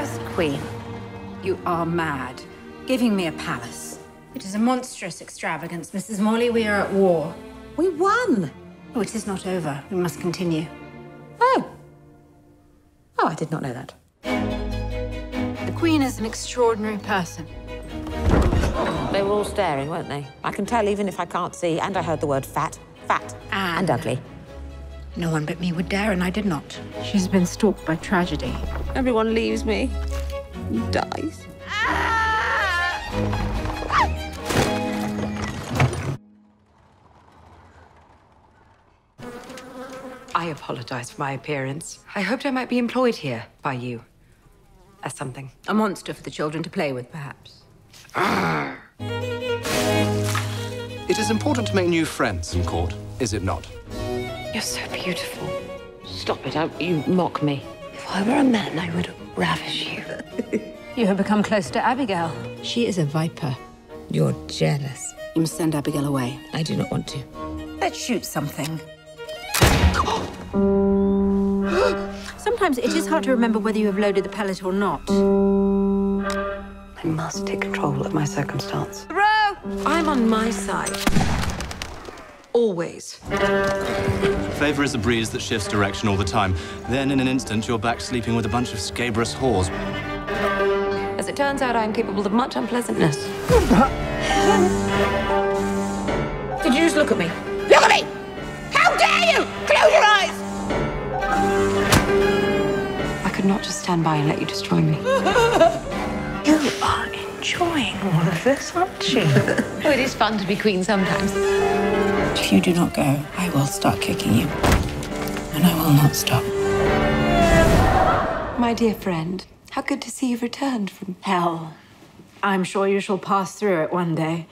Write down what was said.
Earth Queen, you are mad, giving me a palace. It is a monstrous extravagance, Mrs. Morley. We are at war. We won! Oh, it is not over. We must continue. Oh, I did not know that. The Queen is an extraordinary person. They were all staring, weren't they? I can tell even if I can't see, and I heard the word fat, and ugly. No one but me would dare, and I did not. She's been stalked by tragedy. Everyone leaves me. Dies. I apologize for my appearance. I hoped I might be employed here by you. As something. A monster for the children to play with, perhaps. It is important to make new friends in court, is it not? You're so beautiful. Stop it, you mock me. If I were a man, I would ravish you. You have become close to Abigail. She is a viper. You're jealous. You must send Abigail away. I do not want to. Let's shoot something. Sometimes it is hard to remember whether you have loaded the pellet or not. I must take control of my circumstance. Thoreau! I'm on my side. Always. Favour is a breeze that shifts direction all the time. Then, in an instant, you're back sleeping with a bunch of scabrous whores. As it turns out, I'm capable of much unpleasantness. Did you just look at me? Look at me! How dare you! Close your eyes! I could not just stand by and let you destroy me. You are enjoying all of this, aren't you? Oh, it is fun to be queen sometimes. If you do not go, I will start kicking you. And I will not stop. My dear friend, how good to see you've returned from hell. I'm sure you shall pass through it one day.